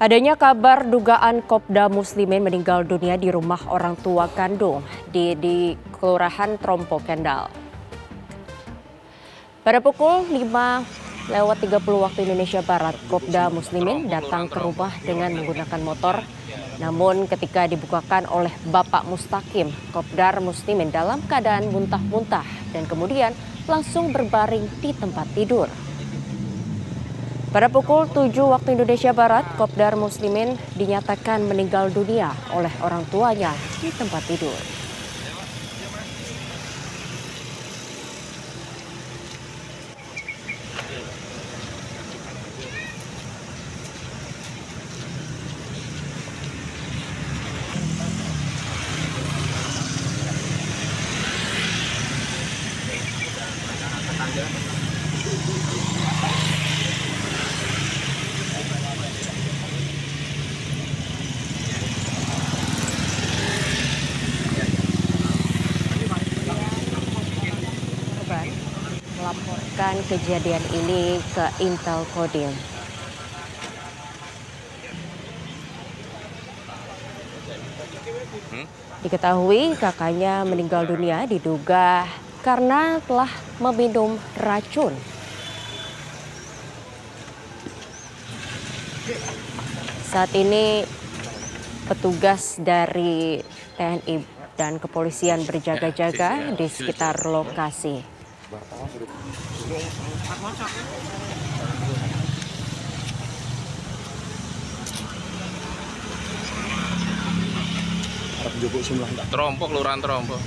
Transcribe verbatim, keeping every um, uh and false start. Adanya kabar dugaan Kopda Muslimin meninggal dunia di rumah orang tua kandung di, di Kelurahan Trompo Kendal. Pada pukul lima lewat tiga puluh waktu Indonesia Barat, Kopda Muslimin datang ke rumah dengan menggunakan motor. Namun ketika dibukakan oleh Bapak Mustaqim, Kopda Muslimin dalam keadaan muntah-muntah dan kemudian langsung berbaring di tempat tidur. Pada pukul tujuh waktu Indonesia Barat, Kopda Muslimin dinyatakan meninggal dunia oleh orang tuanya di tempat tidur. Melaporkan kejadian ini ke Intel Kodim. Diketahui kakaknya meninggal dunia diduga karena telah meminum racun. Saat ini petugas dari T N I dan kepolisian berjaga-jaga di sekitar lokasi. Trompo, Kelurahan Trompo.